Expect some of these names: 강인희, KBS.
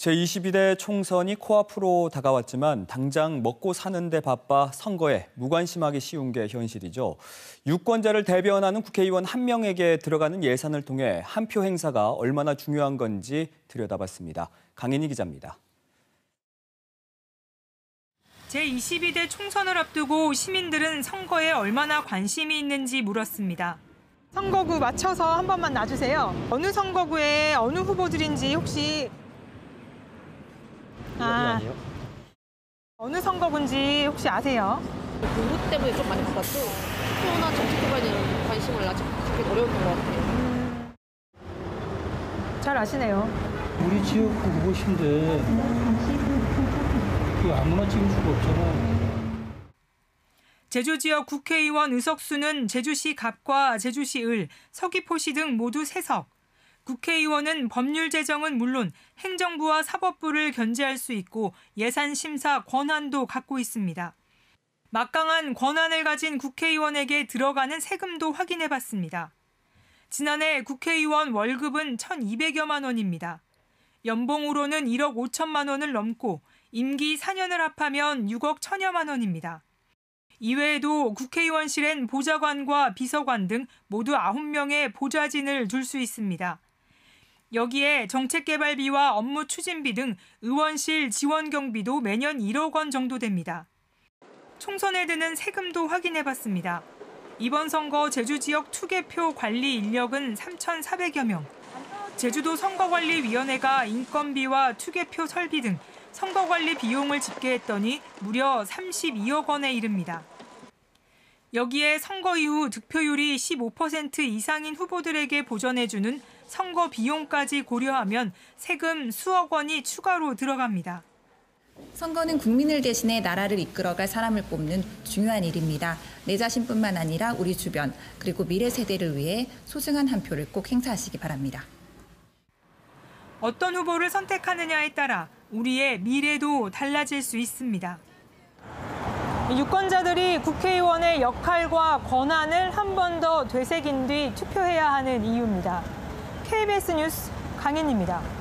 제22대 총선이 코앞으로 다가왔지만 당장 먹고 사는 데 바빠 선거에 무관심하기 쉬운 게 현실이죠. 유권자를 대변하는 국회의원 한 명에게 들어가는 예산을 통해 한 표 행사가 얼마나 중요한 건지 들여다봤습니다. 강인희 기자입니다. 제22대 총선을 앞두고 시민들은 선거에 얼마나 관심이 있는지 물었습니다. 선거구 맞춰서 한 번만 놔주세요. 어느 선거구에 어느 후보들인지 혹시... 어느 선거구인지 혹시 아세요? 공부 때문에 좀 많이 받았고 코로나 정책에 대한 관심을 아직 되게 어려운 것 같아요. 잘 아시네요. 우리 지역구 후보신데 그 아무나 찍을 수가 없잖아. 제주 지역 국회의원 의석수는 제주시 갑과 제주시 을, 서귀포시 등 모두 3석. 국회의원은 법률 제정은 물론 행정부와 사법부를 견제할 수 있고 예산 심사 권한도 갖고 있습니다. 막강한 권한을 가진 국회의원에게 들어가는 세금도 확인해봤습니다. 지난해 국회의원 월급은 1,200여만 원입니다. 연봉으로는 1억 5천만 원을 넘고 임기 4년을 합하면 6억 1천여만 원입니다. 이외에도 국회의원실엔 보좌관과 비서관 등 모두 9명의 보좌진을 둘 수 있습니다. 여기에 정책개발비와 업무 추진비 등 의원실 지원 경비도 매년 1억 원 정도 됩니다. 총선에 드는 세금도 확인해봤습니다. 이번 선거 제주 지역 투개표 관리 인력은 3,400여 명. 제주도 선거관리위원회가 인건비와 투개표 설비 등 선거관리 비용을 집계했더니 무려 32억 원에 이릅니다. 여기에 선거 이후 득표율이 15% 이상인 후보들에게 보전해주는 선거 비용까지 고려하면 세금 수억 원이 추가로 들어갑니다. 선거는 국민을 대신해 나라를 이끌어갈 사람을 뽑는 중요한 일입니다. 내 자신뿐만 아니라 우리 주변 그리고 미래 세대를 위해 소중한 한 표를 꼭 행사하시기 바랍니다. 어떤 후보를 선택하느냐에 따라 우리의 미래도 달라질 수 있습니다. 유권자들이 국회의원의 역할과 권한을 한 번 더 되새긴 뒤 투표해야 하는 이유입니다. KBS 뉴스 강인희입니다.